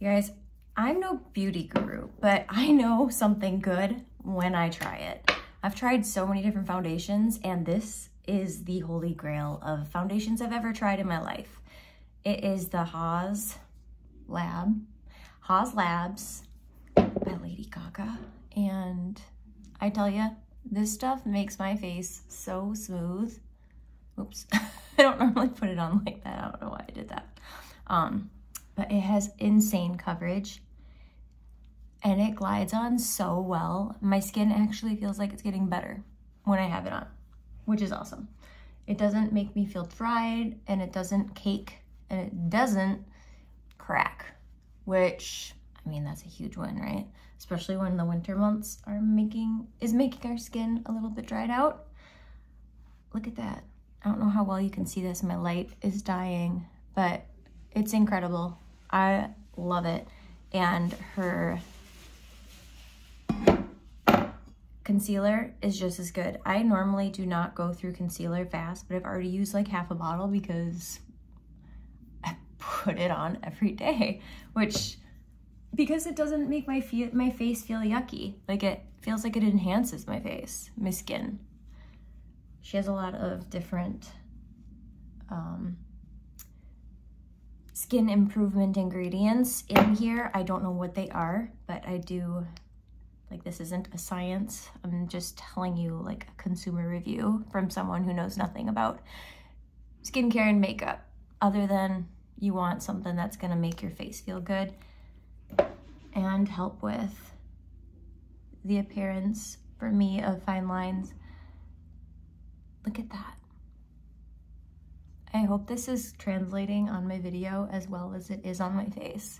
You guys, I'm no beauty guru, but I know something good when I try it. I've tried so many different foundations, and this is the holy grail of foundations I've ever tried in my life. It is the Haus Labs by Lady Gaga. And I tell you, this stuff makes my face so smooth. Oops, I don't normally put it on like that. I don't know why I did that. But it has insane coverage and it glides on so well. My skin actually feels like it's getting better when I have it on, which is awesome. It doesn't make me feel dried, and it doesn't cake, and it doesn't crack, which, I mean, that's a huge win, right? Especially when the winter months are making our skin a little bit dried out. Look at that. I don't know how well you can see this. My light is dying, but it's incredible. I love it. And her concealer is just as good. I normally do not go through concealer fast, but I've already used like half a bottle because I put it on every day, which, because it doesn't make my face feel yucky. Like, it feels like it enhances my face, my skin. She has a lot of different skin improvement ingredients in here. I don't know what they are, but I do, like, this isn't a science. I'm just telling you like a consumer review from someone who knows nothing about skincare and makeup, other than you want something that's gonna make your face feel good and help with the appearance, for me, of fine lines. Look at that. I hope this is translating on my video as well as it is on my face.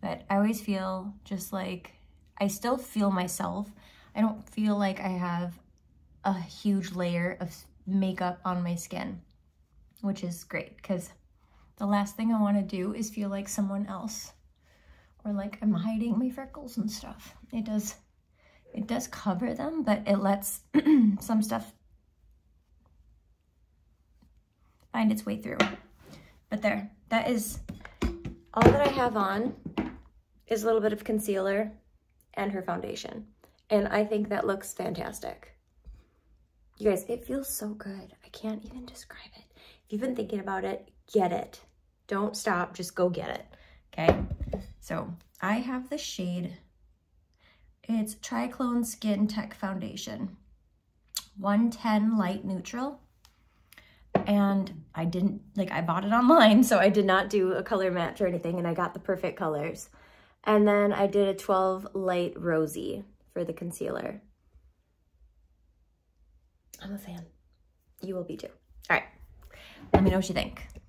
But I always feel just like, I still feel myself. I don't feel like I have a huge layer of makeup on my skin, which is great, because the last thing I want to do is feel like someone else, or like I'm hiding my freckles and stuff. It does cover them, but it lets some stuff find its way through. But there, that is all that I have on, is a little bit of concealer and her foundation. And I think that looks fantastic. You guys, it feels so good. I can't even describe it. If you've been thinking about it, get it. Don't stop, just go get it, okay? So I have the shade, it's Triclone Skin Tech Foundation, 110 Light Neutral. And I didn't, like, I bought it online, so I did not do a color match or anything, and I got the perfect colors. And then I did a 12 Light Rosy for the concealer. I'm a fan. You will be too. All right, let me know what you think.